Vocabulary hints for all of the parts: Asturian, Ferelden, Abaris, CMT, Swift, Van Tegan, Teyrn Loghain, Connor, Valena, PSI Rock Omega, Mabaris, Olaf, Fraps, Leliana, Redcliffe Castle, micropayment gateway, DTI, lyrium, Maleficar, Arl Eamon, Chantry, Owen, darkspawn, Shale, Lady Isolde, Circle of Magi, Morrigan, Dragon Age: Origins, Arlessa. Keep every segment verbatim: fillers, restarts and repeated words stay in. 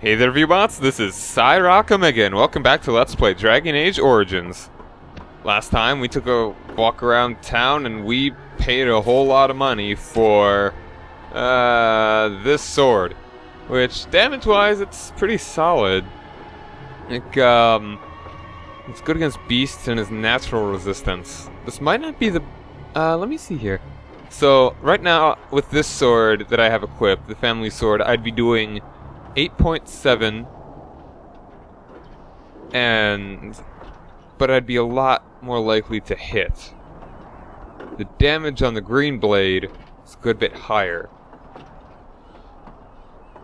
Hey there, viewbots, this is PSI Rock Omega, and welcome back to Let's Play Dragon Age Origins. Last time we took a walk around town and we paid a whole lot of money for uh, this sword, which damage-wise it's pretty solid. Like, um, it's good against beasts and is natural resistance. This might not be the... Uh, let me see here. So right now with this sword that I have equipped, the family sword, I'd be doing eight point seven, and but I'd be a lot more likely to hit. The damage on the green blade is a good bit higher.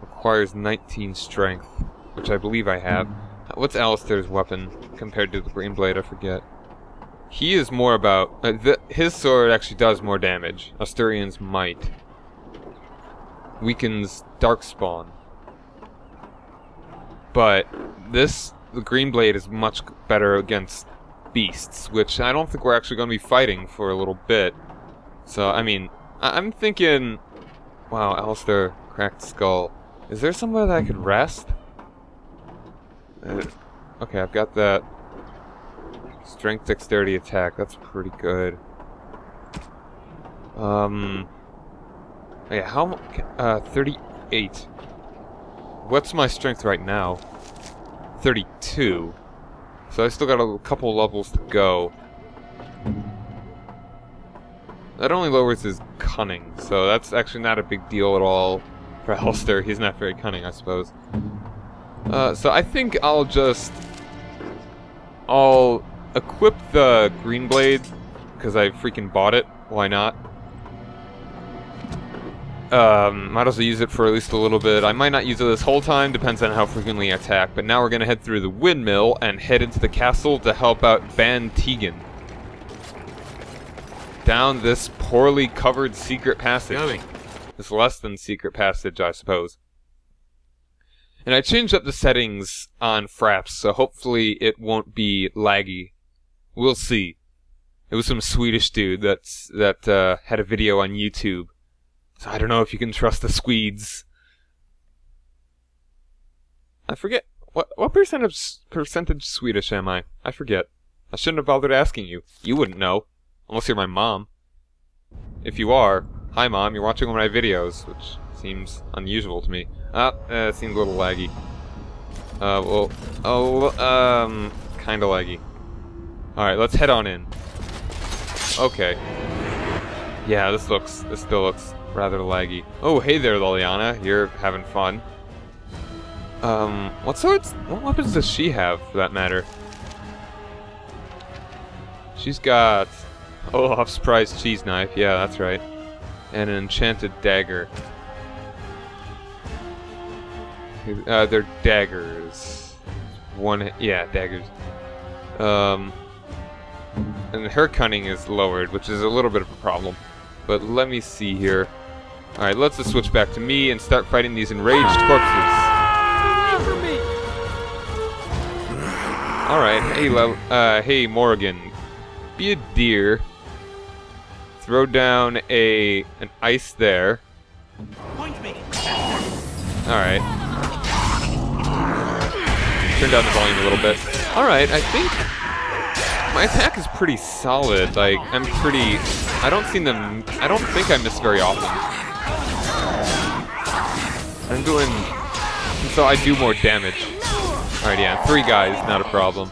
Requires nineteen strength, which I believe I have. What's Alistair's weapon compared to the green blade? I forget. He is more about uh, the, his sword actually does more damage. Asturian's might weakens darkspawn. But this, the green blade is much better against beasts, which I don't think we're actually going to be fighting for a little bit. So, I mean, I I'm thinking... Wow, Alistair, cracked skull. Is there somewhere that I could rest? Uh, okay, I've got that. Strength, dexterity, attack. That's pretty good. Um... Yeah, how... Uh, thirty-eight. What's my strength right now? thirty-two. So I still got a couple levels to go. That only lowers his cunning, so that's actually not a big deal at all for Alistair. He's not very cunning, I suppose. Uh, so I think I'll just... I'll equip the green blade, because I freaking bought it. Why not? Um, might as well use it for at least a little bit. I might not use it this whole time, depends on how frequently I attack, but now we're gonna head through the windmill and head into the castle to help out Van Tegan. Down this poorly covered secret passage. Going. This less than secret passage, I suppose. And I changed up the settings on Fraps, so hopefully it won't be laggy. We'll see. It was some Swedish dude that's, that uh, had a video on YouTube. So I don't know if you can trust the Swedes. I forget. What what percent of, percentage Swedish am I? I forget. I shouldn't have bothered asking you. You wouldn't know. Unless you're my mom. If you are, hi mom, you're watching one of my videos, which seems unusual to me. Ah, uh, seems a little laggy. Uh, well, oh, um, kinda laggy. Alright, let's head on in. Okay. Yeah, this looks, this still looks... rather laggy. Oh, hey there, Leliana. You're having fun. Um, what sorts... What weapons does she have, for that matter? She's got... Olaf's prized cheese knife. Yeah, that's right. And an enchanted dagger. Uh, they're daggers. One... Yeah, daggers. Um... And her cunning is lowered, which is a little bit of a problem. But let me see here. Alright, let's just switch back to me and start fighting these enraged corpses. Alright, hey, Le uh, hey, Morrigan. Be a deer. Throw down a an ice there. Alright. Turn down the volume a little bit. Alright, I think my attack is pretty solid. Like, I'm pretty... I don't seem them. I don't think I miss very often. I'm doing... So I do more damage. Alright, yeah, three guys, not a problem.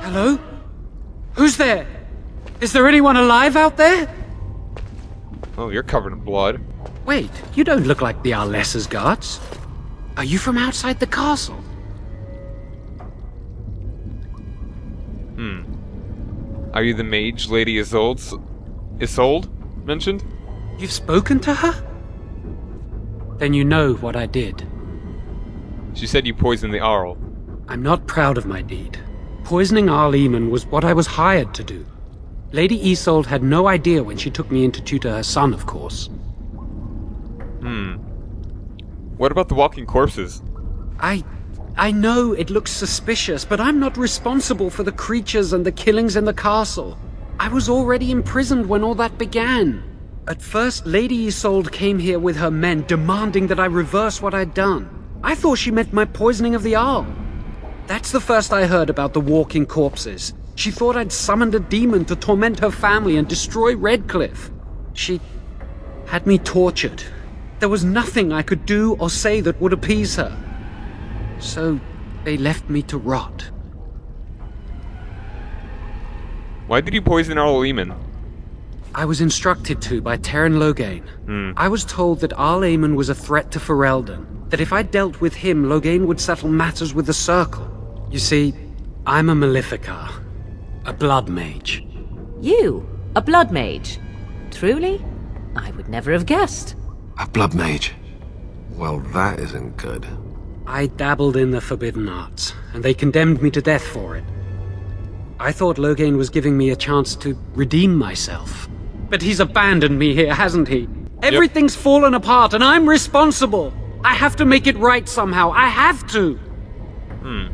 Hello? Who's there? Is there anyone alive out there? Oh, you're covered in blood. Wait, you don't look like the Arlessa's guards. Are you from outside the castle? Hmm. Are you the mage Lady Isolde's... Isolde mentioned? You've spoken to her? Then you know what I did. She said you poisoned the Arl. I'm not proud of my deed. Poisoning Arl Eamon was what I was hired to do. Lady Isolde had no idea when she took me in to tutor her son, of course. Hmm. What about the walking corpses? I... I know it looks suspicious, but I'm not responsible for the creatures and the killings in the castle. I was already imprisoned when all that began. At first, Lady Isolde came here with her men, demanding that I reverse what I'd done. I thought she meant my poisoning of the Arl. That's the first I heard about the walking corpses. She thought I'd summoned a demon to torment her family and destroy Redcliffe. She had me tortured. There was nothing I could do or say that would appease her. So they left me to rot. Why did you poison Arl Eamon? I was instructed to by Teyrn Loghain. Mm. I was told that Arl Eamon was a threat to Ferelden, that if I dealt with him, Loghain would settle matters with the Circle. You see, I'm a Maleficar, a blood mage. You? A blood mage? Truly? I would never have guessed. A blood mage? Well, that isn't good. I dabbled in the forbidden arts, and they condemned me to death for it. I thought Loghain was giving me a chance to redeem myself. But he's abandoned me here, hasn't he? Everything's yep. fallen apart, and I'm responsible. I have to make it right somehow. I have to. Hmm.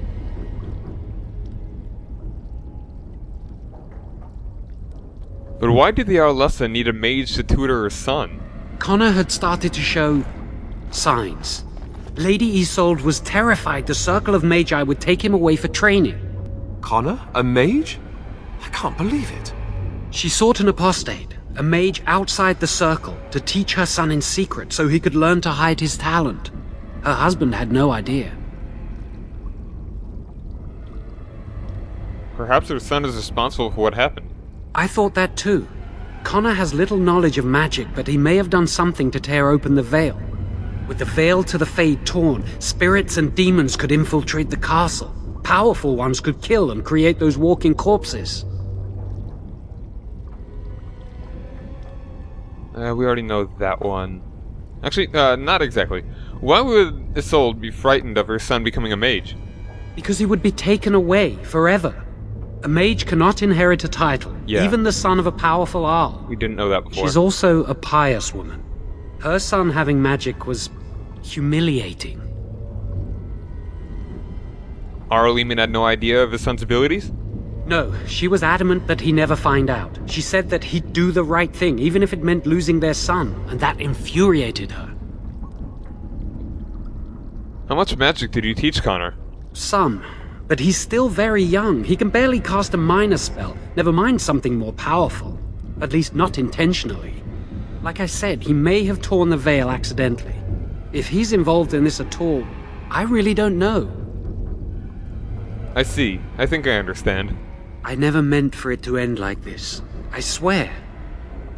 But why did the Arlessa need a mage to tutor her son? Connor had started to show signs. Lady Isolde was terrified the Circle of Magi would take him away for training. Connor? A mage? I can't believe it. She sought an apostate, a mage outside the Circle, to teach her son in secret so he could learn to hide his talent. Her husband had no idea. Perhaps her son is responsible for what happened. I thought that too. Connor has little knowledge of magic, but he may have done something to tear open the veil. With the veil to the Fade torn, spirits and demons could infiltrate the castle. Powerful ones could kill and create those walking corpses. Uh, we already know that one. Actually, uh, not exactly. Why would Isolde be frightened of her son becoming a mage? Because he would be taken away forever. A mage cannot inherit a title, yeah. even the son of a powerful Arl. We didn't know that before. She's also a pious woman. Her son having magic was humiliating. Arl Eamon had no idea of his son's abilities? No, she was adamant that he never find out. She said that he'd do the right thing, even if it meant losing their son, and that infuriated her. How much magic did you teach Connor? Some. But he's still very young. He can barely cast a minor spell, never mind something more powerful. At least not intentionally. Like I said, he may have torn the veil accidentally. If he's involved in this at all, I really don't know. I see. I think I understand. I never meant for it to end like this. I swear.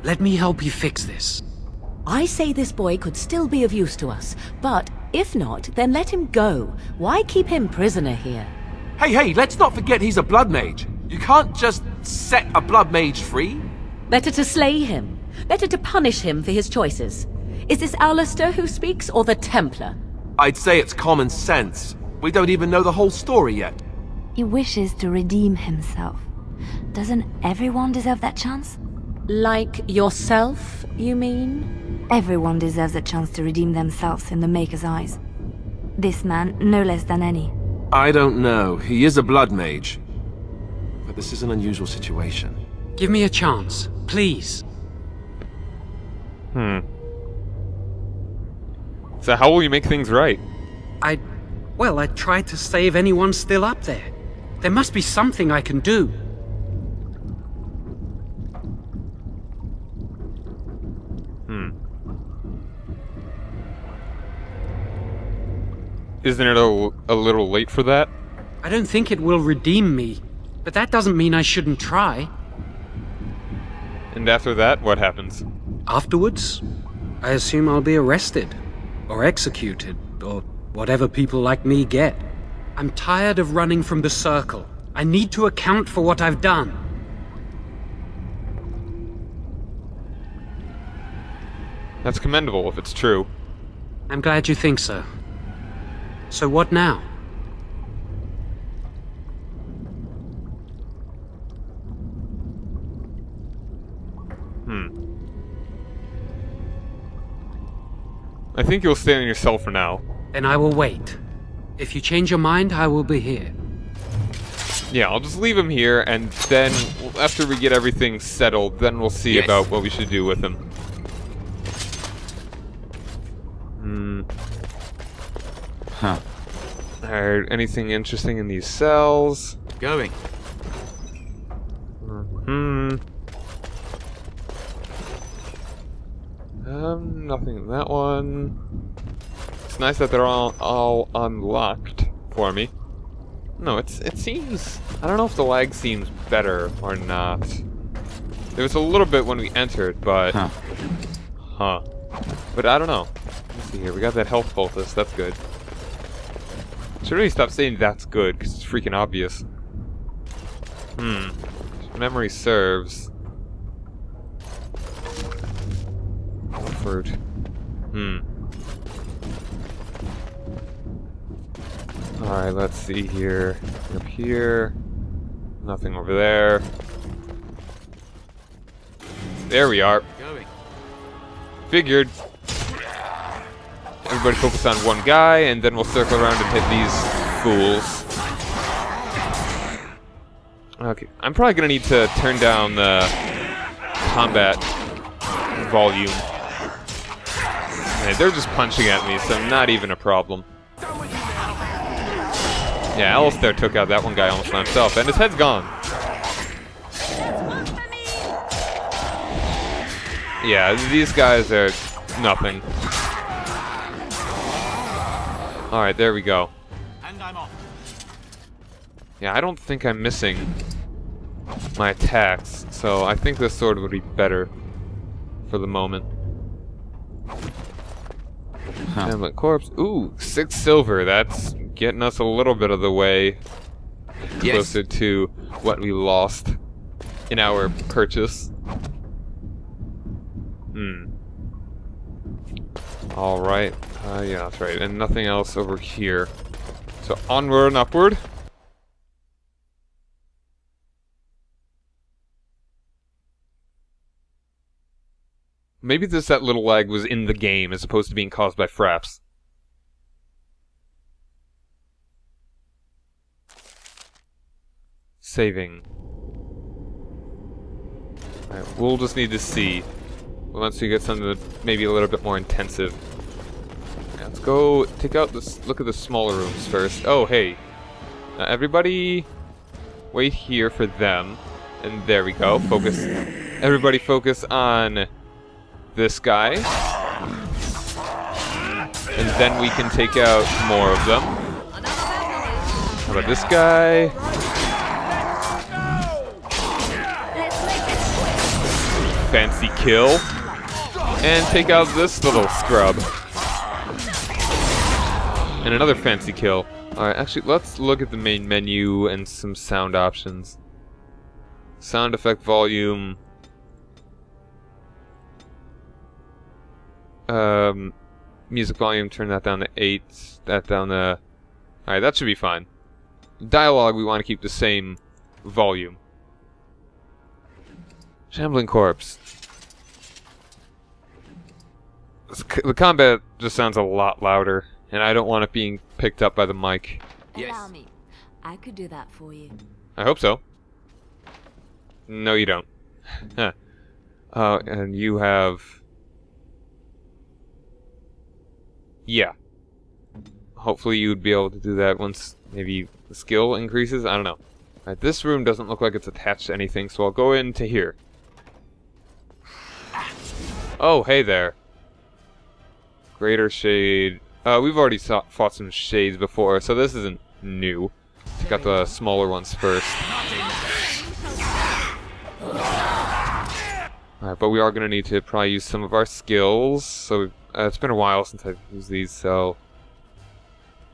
Let me help you fix this. I say this boy could still be of use to us, but if not, then let him go. Why keep him prisoner here? Hey, hey, let's not forget he's a blood mage. You can't just set a blood mage free. Better to slay him. Better to punish him for his choices. Is this Alistair who speaks, or the Templar? I'd say it's common sense. We don't even know the whole story yet. He wishes to redeem himself. Doesn't everyone deserve that chance? Like yourself, you mean? Everyone deserves a chance to redeem themselves in the Maker's eyes. This man, no less than any. I don't know. He is a blood mage. But this is an unusual situation. Give me a chance, please. Hmm. So how will you make things right? I... well, I tried to save anyone still up there. There must be something I can do. Hmm. Isn't it a, a little late for that? I don't think it will redeem me, but that doesn't mean I shouldn't try. And after that, what happens? Afterwards, I assume I'll be arrested, or executed, or whatever people like me get. I'm tired of running from the Circle. I need to account for what I've done. That's commendable if it's true. I'm glad you think so. So what now? Hmm. I think you'll stay on your cell for now. Then I will wait. If you change your mind, I will be here. Yeah, I'll just leave him here, and then, after we get everything settled, then we'll see yes. about what we should do with him. Hmm. Huh. Or anything interesting in these cells? Going. Hmm. Um, nothing in that one. It's nice that they're all all unlocked for me. No, it's it seems. I don't know if the lag seems better or not. There was a little bit when we entered, but huh. Huh. But I don't know. Let's see here. We got that health poultice. That's good. Should really stop saying that's good, because it's freaking obvious. Hmm. If memory serves. Fruit. Hmm. Alright, let's see here. Up here. Nothing over there. There we are. Figured. Everybody focus on one guy, and then we'll circle around and hit these fools. Okay, I'm probably gonna need to turn down the combat volume. Okay, they're just punching at me, so not even a problem. Yeah, Alistair took out that one guy almost by himself, and his head's gone. Yeah, these guys are nothing. Alright, there we go. And I'm off. Yeah, I don't think I'm missing my attacks, so I think this sword would be better for the moment. Huh. Hamlet corpse. Ooh, six silver. That's getting us a little bit of the way yes. closer to what we lost in our purchase. Hmm. Alright, uh, yeah, that's right, and nothing else over here. So onward and upward. Maybe this that little lag was in the game as opposed to being caused by Fraps. Saving. Alright, we'll just need to see. Once we get something that maybe a little bit more intensive. Let's go take out this. Look at the smaller rooms first. Oh, hey. Uh, everybody wait here for them. And there we go. Focus. Everybody focus on this guy. And then we can take out more of them. How about this guy? Fancy kill. And take out this little scrub. And another fancy kill. Alright, actually, let's look at the main menu and some sound options. Sound effect volume. Um, music volume, turn that down to eight. That down to... Alright, that should be fine. Dialogue, we want to keep the same volume. Shambling Corpse. The combat just sounds a lot louder. And I don't want it being picked up by the mic. Yes. Allow me. I could do that for you. I hope so. No, you don't. Huh. Uh, and you have... Yeah. Hopefully you would be able to do that once maybe the skill increases. I don't know. Alright, this room doesn't look like it's attached to anything, so I'll go into here. Oh, hey there. Greater Shade... Uh, we've already saw, fought some shades before, so this isn't new. Take out the smaller ones first. Alright, but we are going to need to probably use some of our skills. So we've, uh, it's been a while since I've used these, so...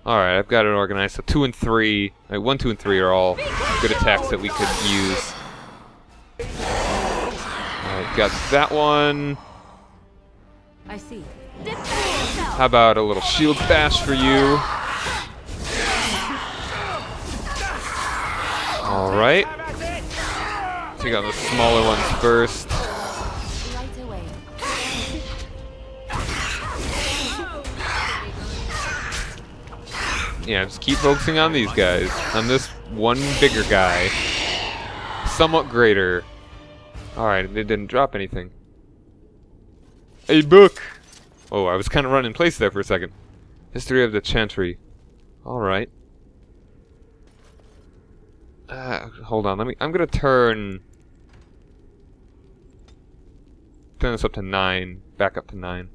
Alright, I've got it organized. So two and three... Right, one, two, and three are all good attacks that we could use. Alright, got that one. I see. How about a little shield bash for you? Alright. Take out the smaller ones first. Yeah, just keep focusing on these guys. On this one bigger guy. Somewhat greater. Alright, they didn't drop anything. A book! Oh, I was kind of running in place there for a second. History of the Chantry. Alright. Uh, hold on, let me... I'm gonna turn... Turn this up to nine. Back up to nine.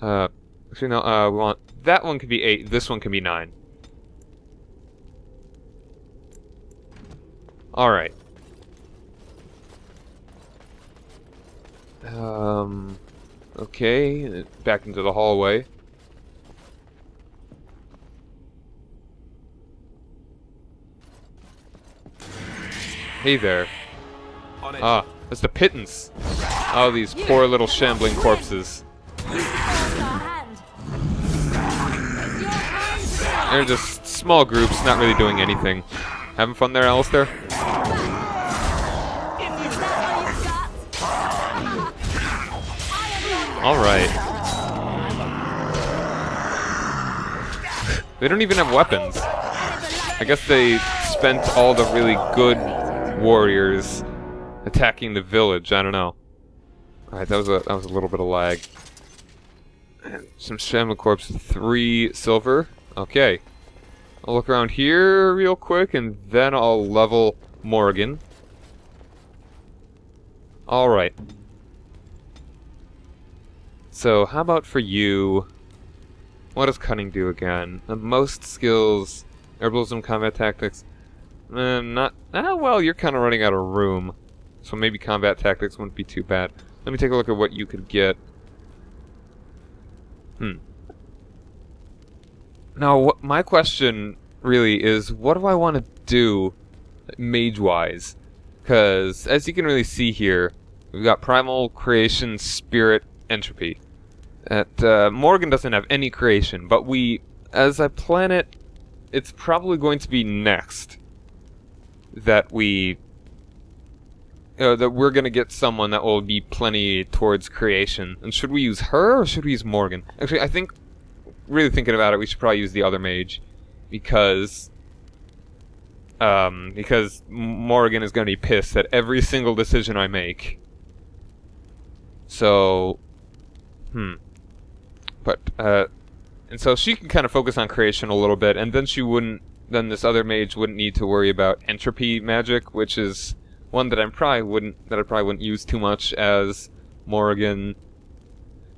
Uh, actually no, uh, we want... That one could be eight, this one can be nine. Alright. Um... Okay, back into the hallway. Hey there. Ah, that's the pittance. Oh, these poor little shambling corpses. They're just small groups, not really doing anything. Having fun there, Alistair? Alright. They don't even have weapons. I guess they spent all the really good warriors attacking the village. I don't know. Alright, that was a that was a little bit of lag. Some shaman corpse, three silver. Okay. I'll look around here real quick and then I'll level Morrigan. Alright. So, how about for you? What does cunning do again? The most skills, herbalism, combat tactics. Uh, not. Ah, well, you're kind of running out of room, so maybe combat tactics wouldn't be too bad. Let me take a look at what you could get. Hmm. Now, what, my question really is, what do I want to do, mage-wise? Because as you can really see here, we've got primal, creation, spirit, entropy. At, uh, Morrigan doesn't have any creation, but we, as I plan it, it's probably going to be next that we, uh, that we're going to get someone that will be plenty towards creation. And should we use her or should we use Morrigan? Actually, I think, really thinking about it, we should probably use the other mage because, um, because Morrigan is going to be pissed at every single decision I make. So, hmm, but, uh, and so she can kind of focus on creation a little bit, and then she wouldn't, then this other mage wouldn't need to worry about entropy magic, which is one that I probably wouldn't, that I probably wouldn't use too much as Morrigan,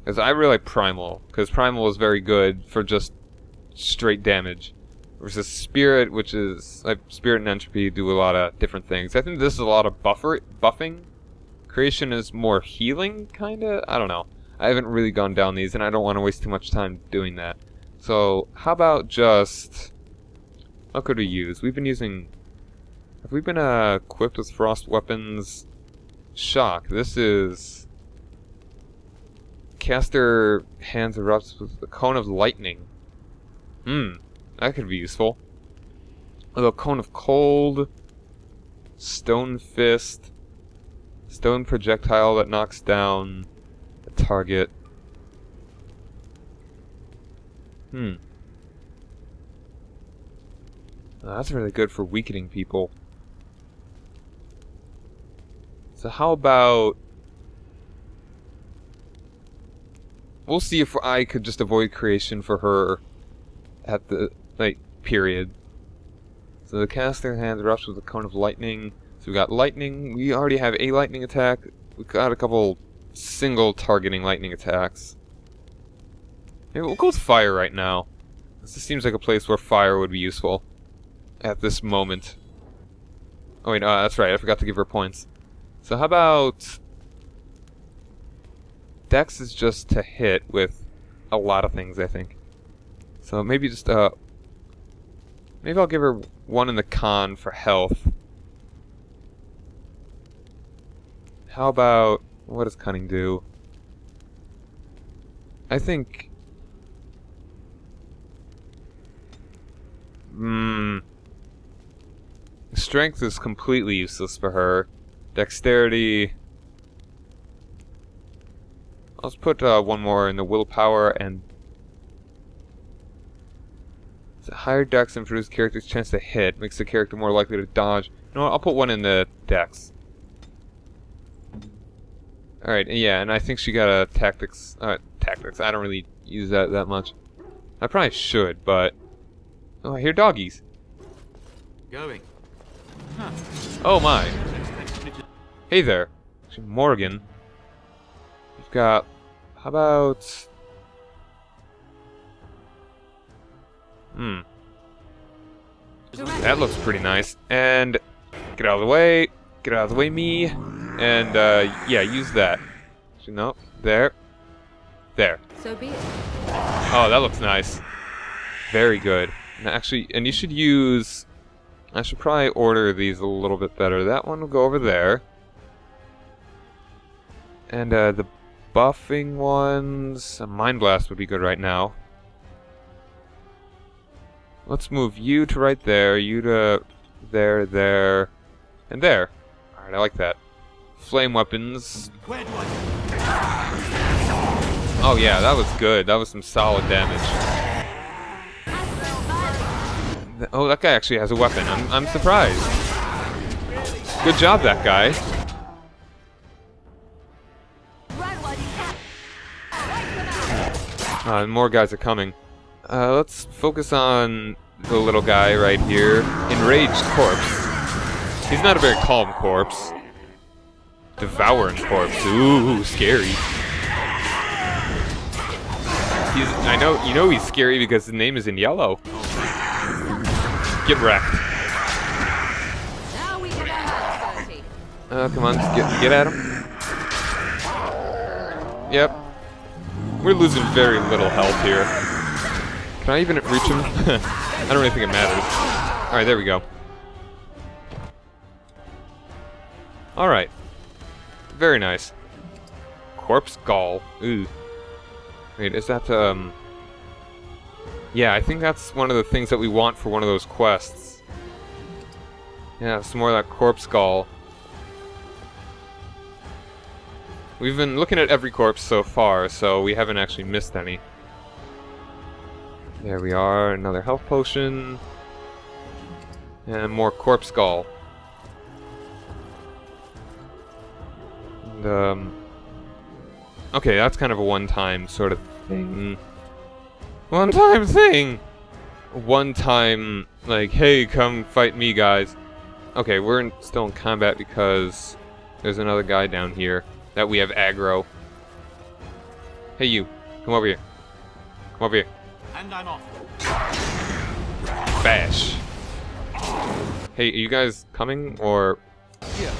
because I really like Primal, because Primal is very good for just straight damage, versus Spirit, which is, like, Spirit and Entropy do a lot of different things. I think this is a lot of buffer, buffing. Creation is more healing, kinda? I don't know. I haven't really gone down these, and I don't want to waste too much time doing that. So, how about just... What could we use? We've been using... Have we been uh, equipped with frost weapons? Shock. This is... Caster hands erupts with a cone of lightning. Hmm. That could be useful. Although, cone of cold... Stone fist... Stone projectile that knocks down a target. Hmm. Oh, that's really good for weakening people. So how about... We'll see if I could just avoid creation for her at the, like, period. So the caster hand erupts with a cone of lightning. So we got lightning, we already have a lightning attack, we got a couple single targeting lightning attacks. Maybe we'll go with fire right now. This seems like a place where fire would be useful at this moment. Oh wait, uh, that's right, I forgot to give her points. So how about... Dex is just to hit with a lot of things, I think. So maybe just, uh... maybe I'll give her one in the con for health. How about... What does cunning do? I think... Hmm... Strength is completely useless for her. Dexterity... Let's put uh, one more in the willpower and... So higher dex improves character's chance to hit. Makes the character more likely to dodge. You know what? I'll put one in the dex. Alright, yeah, and I think she got a tactics... Uh, tactics, I don't really use that that much. I probably should, but... Oh, I hear doggies. Going. Huh. Oh my. Hey there. Actually, Morrigan. We've got... How about... Hmm. That looks pretty nice. And... Get out of the way. Get out of the way, me. And, uh, yeah, use that. Actually, no. There. There. So be it. Oh, that looks nice. Very good. And actually, and you should use... I should probably order these a little bit better. That one will go over there. And uh, the buffing ones... A Mind Blast would be good right now. Let's move you to right there, you to there, there, and there. Alright, I like that. Flame weapons. Oh yeah, that was good. That was some solid damage. Oh, that guy actually has a weapon. I'm, I'm surprised. Good job, that guy. Uh, more guys are coming. Uh, let's focus on the little guy right here. Enraged corpse. He's not a very calm corpse. Devouring corpse. Ooh, scary. He's, I know, you know he's scary because his name is in yellow. Get wrecked. Oh, come on, just get, get at him. Yep. We're losing very little health here. Can I even reach him? I don't really think it matters. Alright, there we go. Alright. Very nice. Corpse Gall. Ooh. Wait, is that, um... yeah, I think that's one of the things that we want for one of those quests. Yeah, some more of that corpse gall. We've been looking at every corpse so far, so we haven't actually missed any. There we are, another health potion. And more corpse gall. And, um, okay, that's kind of a one-time sort of thing. One-time thing! One-time, like, hey, come fight me, guys. Okay, we're in, still in combat because there's another guy down here that we have aggro. Hey, you. Come over here. Come over here. And I'm off. Bash. Hey, are you guys coming, or... Yeah.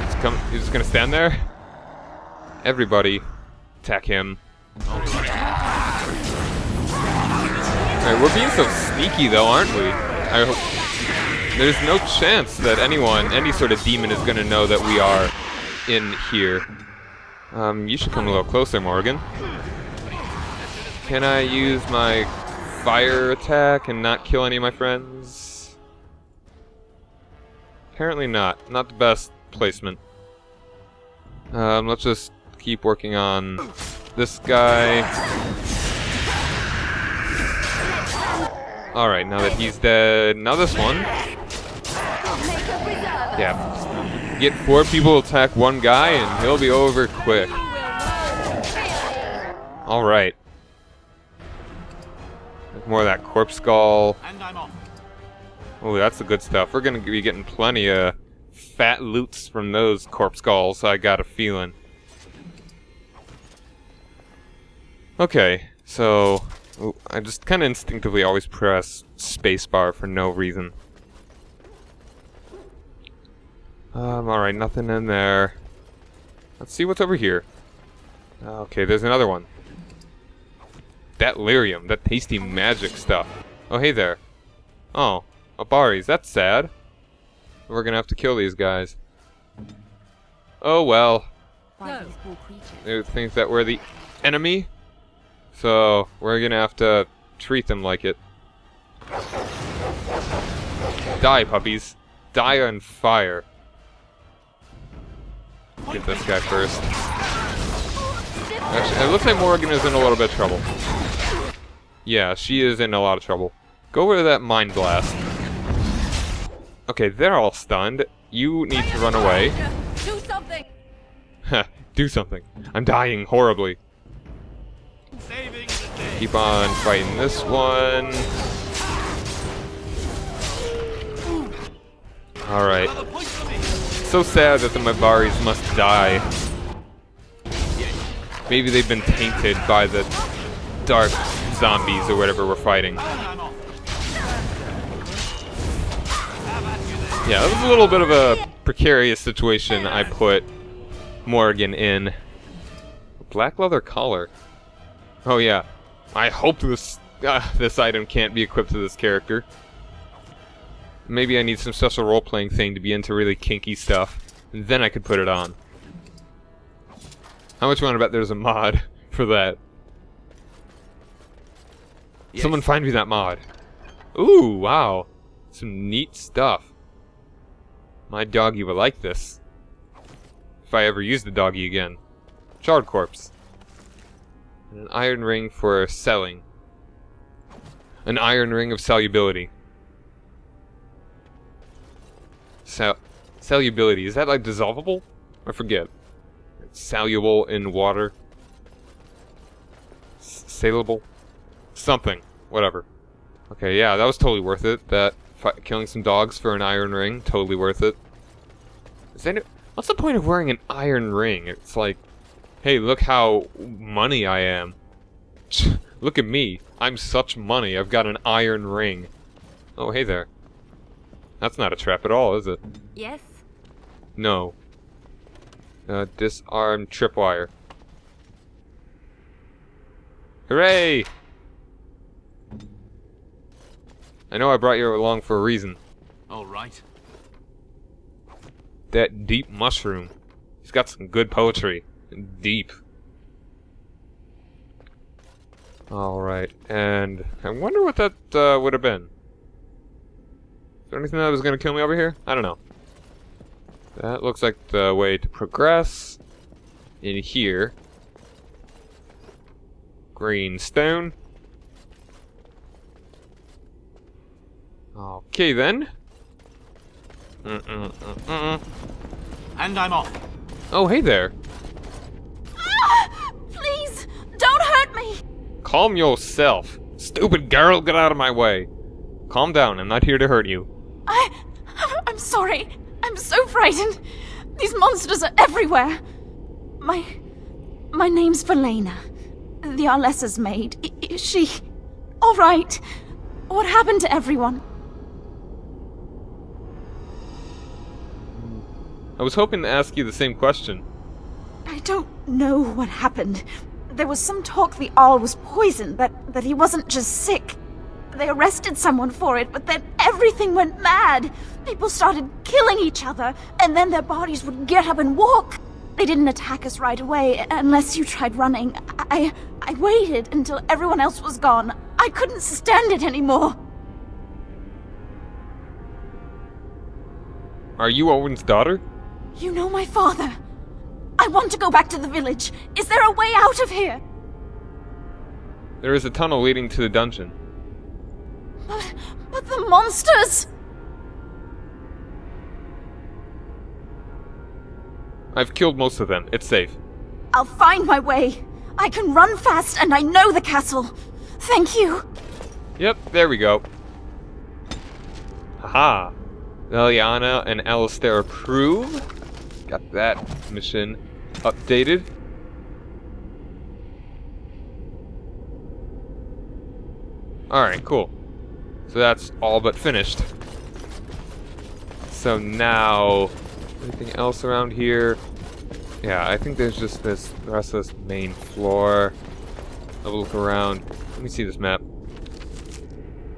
Just come, you're just gonna stand there? Everybody, attack him. Alright, we're being so sneaky though, aren't we? I hope there's no chance that anyone, any sort of demon, is going to know that we are in here. Um, you should come a little closer, Morrigan. Can I use my fire attack and not kill any of my friends? Apparently not. Not the best placement. Um, let's just keep working on this guy. Alright, now that he's dead, now this one. Yeah. Get four people to attack one guy and he'll be over quick. Alright. More of that corpse skull. Oh, that's the good stuff. We're gonna be getting plenty of fat loots from those corpse skulls, I got a feeling. Okay, so... I just kind of instinctively always press spacebar for no reason. Um, alright, nothing in there. Let's see what's over here. Okay, there's another one. That lyrium, that tasty magic stuff. Oh, hey there. Oh, Abaris, that's sad. We're gonna have to kill these guys. Oh, well. No. They're things that were the enemy. So, we're gonna have to treat them like it. Die, puppies. Die on fire. Get this guy first. Actually, it looks like Morrigan is in a little bit of trouble. Yeah, she is in a lot of trouble. Go over to that Mind Blast. Okay, they're all stunned. You need to run away. Do something! Ha, do something. I'm dying horribly. Keep on fighting this one. Alright. So sad that the Mabaris must die. Maybe they've been tainted by the dark zombies or whatever we're fighting. Yeah, that was a little bit of a precarious situation I put Morrigan in. Black leather collar. Oh yeah. I hope this uh, this item can't be equipped to this character. Maybe I need some special role-playing thing to be into really kinky stuff, and then I could put it on. How much you want to bet there's a mod for that? Yes. Someone find me that mod. Ooh, wow. Some neat stuff. My doggy would like this. If I ever use the doggy again. Charred corpse. And an iron ring for selling. An iron ring of solubility. Sal solubility, is that like dissolvable? I forget. It's soluble in water. S saleable? Something. Whatever. Okay, yeah, that was totally worth it. That fi killing some dogs for an iron ring, totally worth it. Is that, what's the point of wearing an iron ring? It's like, hey, look how money I am. Look at me. I'm such money. I've got an iron ring. Oh, hey there. That's not a trap at all, is it? Yes. No. Uh, disarm tripwire. Hooray! I know I brought you along for a reason. All right. That deep mushroom. He's got some good poetry. Deep. All right. And I wonder what that uh, would have been. Is there anything that was going to kill me over here? I don't know. That looks like the way to progress. In here. Green stone. Okay then. Mm -mm -mm -mm. And I'm off. Oh, hey there. Ah, please, don't hurt me. Calm yourself. Stupid girl, get out of my way. Calm down, I'm not here to hurt you. I... I'm sorry. I'm so frightened. These monsters are everywhere. My... My name's Valena. The Arlessa's maid. I, is she... all right? What happened to everyone? I was hoping to ask you the same question. I don't know what happened. There was some talk the Arl was poisoned, but that he wasn't just sick. They arrested someone for it, but then everything went mad. People started killing each other, and then their bodies would get up and walk. They didn't attack us right away, unless you tried running. I... I waited until everyone else was gone. I couldn't stand it anymore. Are you Owen's daughter? You know my father. I want to go back to the village. Is there a way out of here? There is a tunnel leading to the dungeon. But, but the monsters! I've killed most of them. It's safe. I'll find my way. I can run fast and I know the castle. Thank you. Yep, there we go. Haha. Leliana and Alistair approve. Got that mission updated. Alright, cool. So that's all but finished. So now, anything else around here? Yeah, I think there's just this, the rest of this main floor. Have a look around. Let me see this map.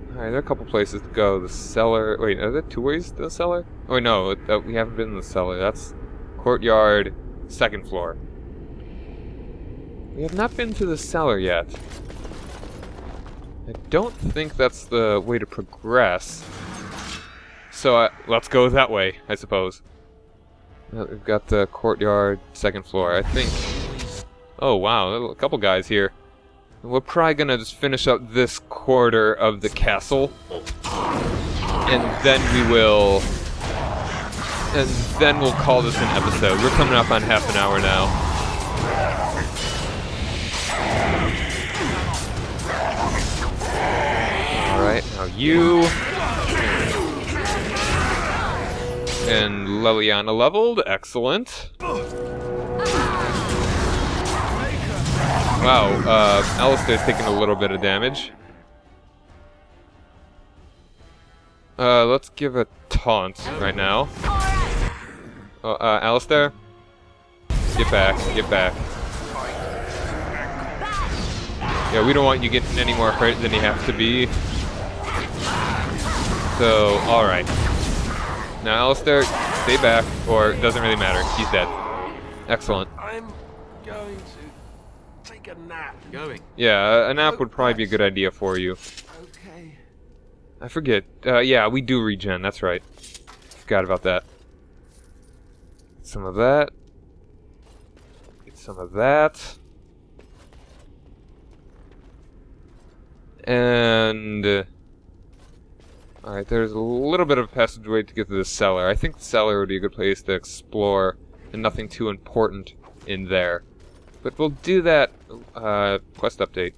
Alright, there are a couple places to go. The cellar. Wait, are there two ways to the cellar? Oh, wait, no, we haven't been in the cellar. That's courtyard, second floor. We have not been to the cellar yet. I don't think that's the way to progress. So uh, let's go that way, I suppose. Uh, we've got the courtyard, second floor, I think. Oh wow, a couple guys here. We're probably gonna just finish up this quarter of the castle. And then we will... And then we'll call this an episode. We're coming up on half an hour now. Alright, now you. And Leliana leveled. Excellent. Wow, uh, Alistair's taking a little bit of damage. Uh, let's give a taunt right now. Uh, uh, Alistair? Get back, get back. Yeah, we don't want you getting any more hurt than you have to be. So, alright. Now, Alistair, stay back, or it doesn't really matter. He's dead. Excellent. I'm going to take a nap. Going. Yeah, a nap would probably be a good idea for you. Okay. I forget. Uh, yeah, we do regen. That's right. Forgot about that. Get some of that. Get some of that. And uh, alright, there's a little bit of passageway to get to the cellar. I think the cellar would be a good place to explore, and nothing too important in there. But we'll do that, uh, quest update.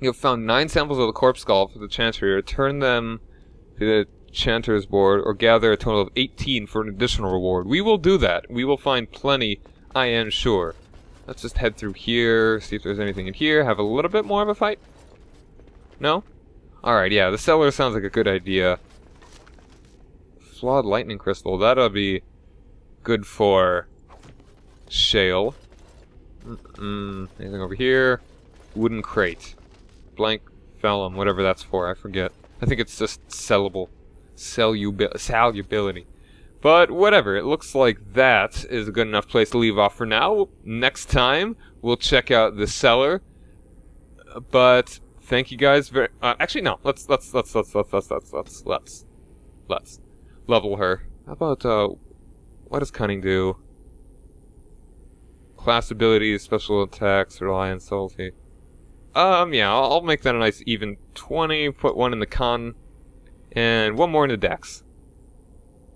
You have found nine samples of the corpse skull for the Chantry. Return them to the Chanter's board, or gather a total of eighteen for an additional reward. We will do that. We will find plenty, I am sure. Let's just head through here, see if there's anything in here, have a little bit more of a fight. No? Alright, yeah, the cellar sounds like a good idea. Flawed lightning crystal, that'll be good for Shale. Mm-mm. Anything over here? Wooden crate. Blank vellum, whatever that's for, I forget. I think it's just sellable. Sellubi- solubility. But whatever, it looks like that is a good enough place to leave off for now. Next time, we'll check out the cellar. But thank you guys very. Uh, actually, no. Let's let's let's let's let's let's let's let's let's let's level her. How about uh, what does cunning do? Class abilities, special attacks, reliance, subtlety. Um, yeah, I'll, I'll make that a nice even twenty. Put one in the con, and one more in the dex.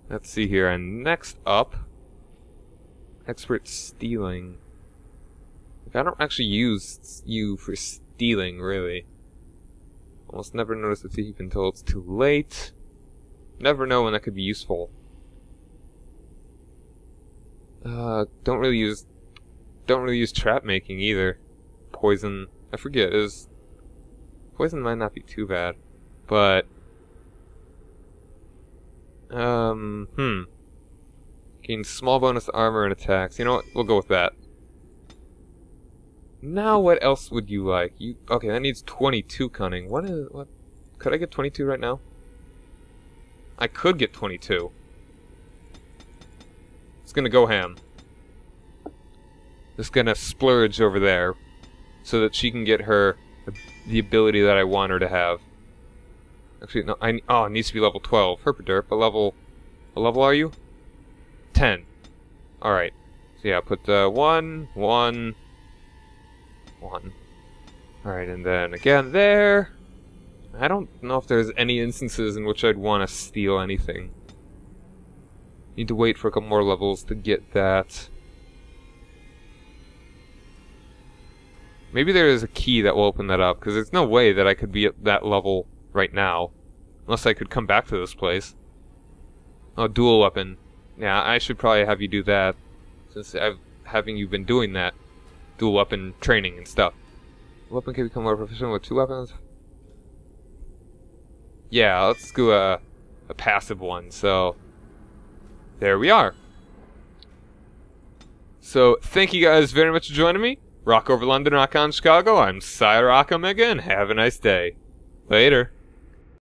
Let's see here. And next up, expert stealing. I don't actually use you for stealing, really. Almost never notice a thief until it's too late. Never know when that could be useful. Uh, don't really use, don't really use trap making either. Poison, I forget. Is poison might not be too bad, but um, hmm. Gain small bonus to armor and attacks. You know what? We'll go with that. Now what else would you like? You okay? That needs twenty-two cunning. What is what? Could I get twenty-two right now? I could get twenty-two. It's gonna go ham. It's gonna splurge over there, so that she can get her the ability that I want her to have. Actually, no. I oh, it needs to be level twelve. Herpaderp, a level. What level are you? ten. All right. So yeah, put uh, one, one. One. Alright, and then again there. I don't know if there's any instances in which I'd want to steal anything. Need to wait for a couple more levels to get that. Maybe there is a key that will open that up, because there's no way that I could be at that level right now. Unless I could come back to this place. Oh, dual weapon. Yeah, I should probably have you do that, since I've having you been doing that. Dual weapon training and stuff. Weapon can become more proficient with two weapons. Yeah, let's do a, a passive one. So, there we are. So, thank you guys very much for joining me. Rock over London, rock on Chicago. I'm Psy Rock Omega, and have a nice day. Later.